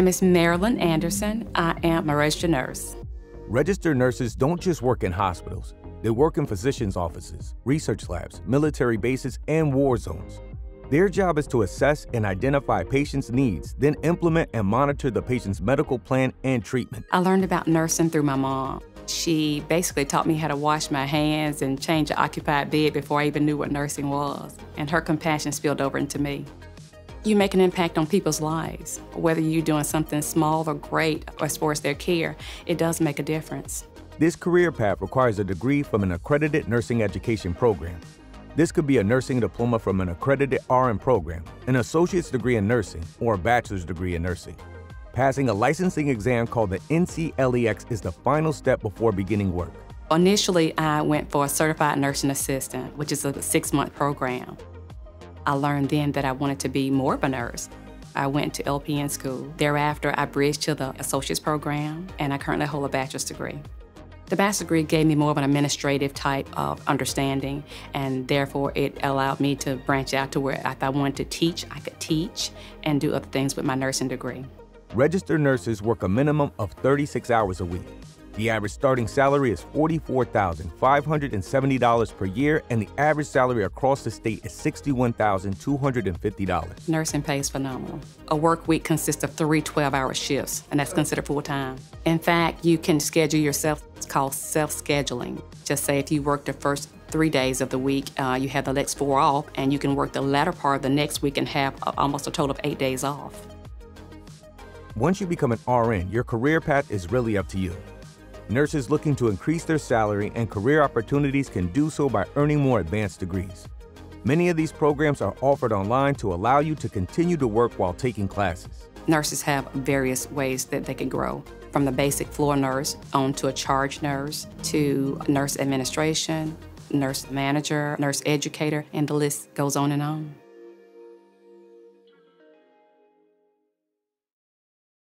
name is Marilyn Anderson. I am a registered nurse. Registered nurses don't just work in hospitals. They work in physicians' offices, research labs, military bases, and war zones. Their job is to assess and identify patients' needs, then implement and monitor the patient's medical plan and treatment. I learned about nursing through my mom. She basically taught me how to wash my hands and change an occupied bed before I even knew what nursing was, and her compassion spilled over into me. You make an impact on people's lives. Whether you're doing something small or great as far as their care, it does make a difference. This career path requires a degree from an accredited nursing education program. This could be a nursing diploma from an accredited RN program, an associate's degree in nursing, or a bachelor's degree in nursing. Passing a licensing exam called the NCLEX is the final step before beginning work. Initially, I went for a certified nursing assistant, which is a 6-month program. I learned then that I wanted to be more of a nurse. I went to LPN school. Thereafter, I bridged to the associate's program, and I currently hold a bachelor's degree. The bachelor's degree gave me more of an administrative type of understanding, and therefore it allowed me to branch out to where if I wanted to teach, I could teach and do other things with my nursing degree. Registered nurses work a minimum of 36 hours a week. The average starting salary is $44,570 per year, and the average salary across the state is $61,250. Nursing pays phenomenal. A work week consists of 3 12-hour shifts, and that's considered full-time. In fact, you can schedule yourself. It's called self-scheduling. Just say if you work the first 3 days of the week, you have the next 4 off, and you can work the latter part of the next week and have almost a total of 8 days off. Once you become an RN, your career path is really up to you. Nurses looking to increase their salary and career opportunities can do so by earning more advanced degrees. Many of these programs are offered online to allow you to continue to work while taking classes. Nurses have various ways that they can grow, from the basic floor nurse on to a charge nurse, to nurse administration, nurse manager, nurse educator, and the list goes on and on.